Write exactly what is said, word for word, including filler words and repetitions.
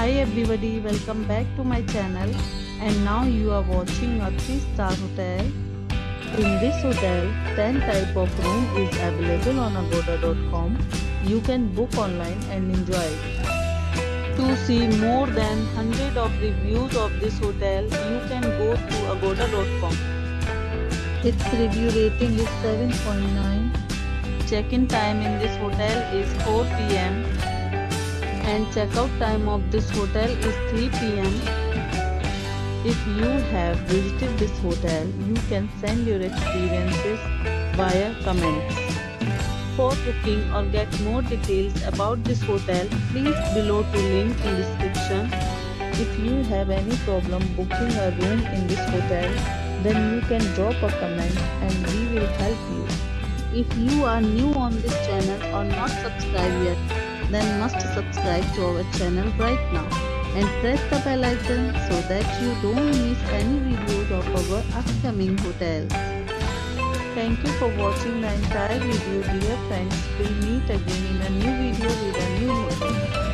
Hi everybody, welcome back to my channel, and now you are watching a three star hotel. In this hotel, ten type of room is available on agoda dot com. You can book online and enjoy it. To see more than one hundred of reviews of this hotel, you can go to agoda dot com. Its review rating is seven point nine. Check-in time in this hotel is four p m and check-out time of this hotel is three p m If you have visited this hotel, you can send your experiences via comments. For booking or get more details about this hotel, please below to link in description. If you have any problem booking a room in this hotel, then you can drop a comment and we will help you. If you are new on this channel or not subscribed yet, then must subscribe to our channel right now and press the bell icon so that you don't miss any videos of our upcoming hotels. Thank you for watching the entire video, dear friends. We'll meet again in a new video with a new hotel.